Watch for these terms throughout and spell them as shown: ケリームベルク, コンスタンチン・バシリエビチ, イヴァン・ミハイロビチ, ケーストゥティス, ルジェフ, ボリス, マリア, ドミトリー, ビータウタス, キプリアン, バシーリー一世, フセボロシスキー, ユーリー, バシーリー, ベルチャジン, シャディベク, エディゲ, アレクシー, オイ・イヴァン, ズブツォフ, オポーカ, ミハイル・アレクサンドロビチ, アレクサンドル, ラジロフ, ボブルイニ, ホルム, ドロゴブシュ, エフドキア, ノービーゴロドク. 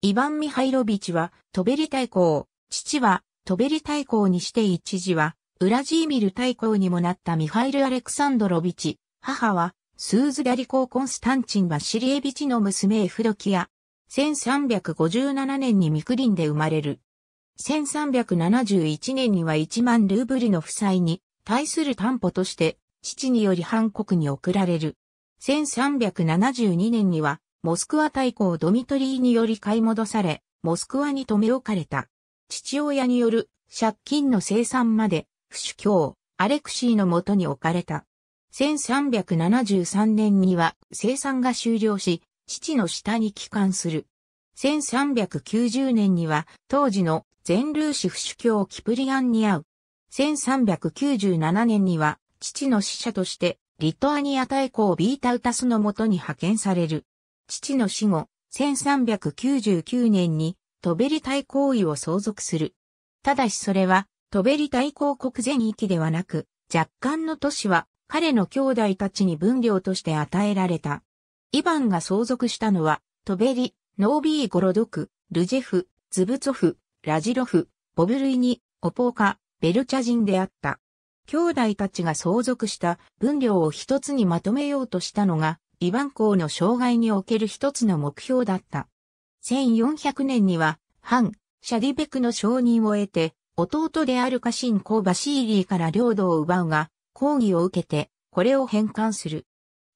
イヴァン・ミハイロビチは、トベリ大公、父は、トベリ大公にして一時は、ウラジーミル大公にもなったミハイル・アレクサンドロビチ、母は、スーズダリ公コンスタンチン・バシリエビチの娘エフドキア。1357年にミクリンで生まれる。1371年には1万ルーブルの負債に対する担保として、父によりハン国に送られる。1372年には、モスクワ大公ドミトリーにより買い戻され、モスクワに留め置かれた。父親による借金の清算まで、不主教、アレクシーの元に置かれた。1373年には清算が終了し、父の下に帰還する。1390年には、当時の前ルーシ府主教キプリアンに会う。1397年には、父の使者として、リトアニア大公ビータウタスの元に派遣される。父の死後、1399年に、トベリ大公位を相続する。ただしそれは、トベリ大公国全域ではなく、若干の都市は、彼の兄弟たちに分領として与えられた。イヴァンが相続したのは、トベリ、ノービーゴロドク、ルジェフ、ズブツォフ、ラジロフ、ボブルイニ、オポーカ、ベルチャジンであった。兄弟たちが相続した分領を一つにまとめようとしたのが、イヴァン公の生涯における一つの目標だった。1400年には、反シャディベクの承認を得て、弟である家臣公バシーリーから領土を奪うが、抗議を受けて、これを返還する。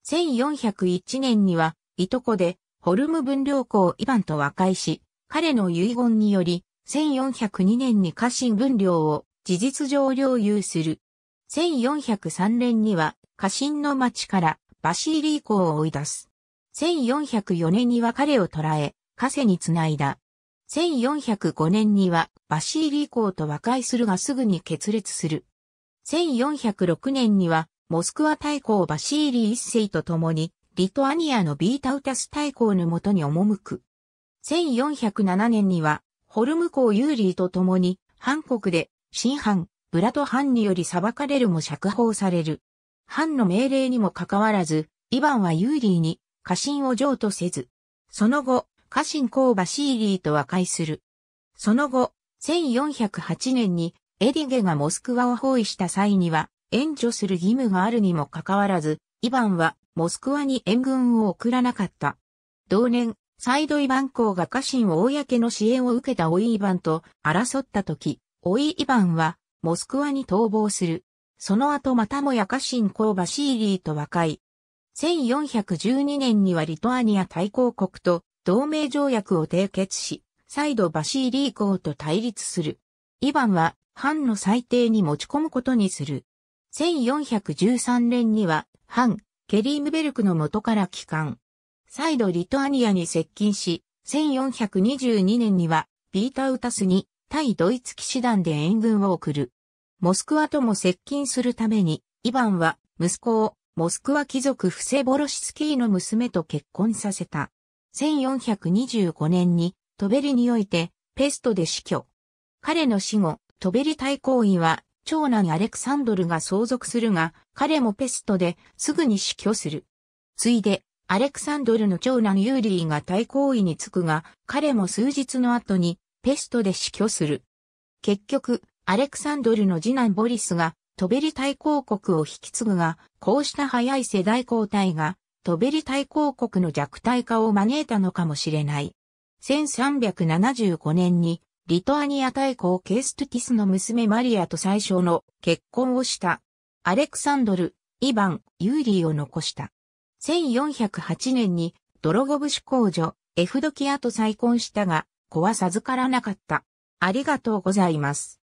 1401年には、いとこで、ホルム分領公イヴァンと和解し、彼の遺言により、1402年に家臣分領を事実上領有する。1403年には、家臣の町から、バシーリー公を追い出す。1404年には彼を捕らえ、カセに繋いだ。1405年にはバシーリー公と和解するがすぐに決裂する。1406年にはモスクワ大公バシーリー一世と共にリトアニアのビータウタス大公のもとに赴く。1407年にはホルム公ユーリーと共に反国で真反ブラト反により裁かれるも釈放される。反の命令にもかかわらず、イヴァンはユーリーに家臣を譲渡せず、その後、家臣公バシーリーと和解する。その後、1408年にエディゲがモスクワを包囲した際には、援助する義務があるにもかかわらず、イヴァンはモスクワに援軍を送らなかった。同年、再度イヴァン公が家臣を公の支援を受けたオイ・イヴァンと争った時、オイ・イヴァンはモスクワに逃亡する。その後またもや家臣公バシーリーと和解。1412年にはリトアニア大公国と同盟条約を締結し、再度バシーリー公と対立する。イヴァンは反の裁定に持ち込むことにする。1413年には反ケリームベルクの元から帰還。再度リトアニアに接近し、1422年にはビータウタスに対ドイツ騎士団で援軍を送る。モスクワとも接近するために、イヴァンは息子をモスクワ貴族フセボロシスキーの娘と結婚させた。1425年にトベリにおいてペストで死去。彼の死後、トベリ大公位は長男アレクサンドルが相続するが、彼もペストですぐに死去する。ついで、アレクサンドルの長男ユーリーが大公位に就くが、彼も数日の後にペストで死去する。結局、アレクサンドルの次男ボリスがトベリ大公国を引き継ぐが、こうした早い世代交代がトベリ大公国の弱体化を招いたのかもしれない。1375年にリトアニア大公ケーストゥティスの娘マリアと最初の結婚をした。アレクサンドル、イヴァン、ユーリーを残した。1408年にドロゴブシュ公女エフドキアと再婚したが、子は授からなかった。ありがとうございます。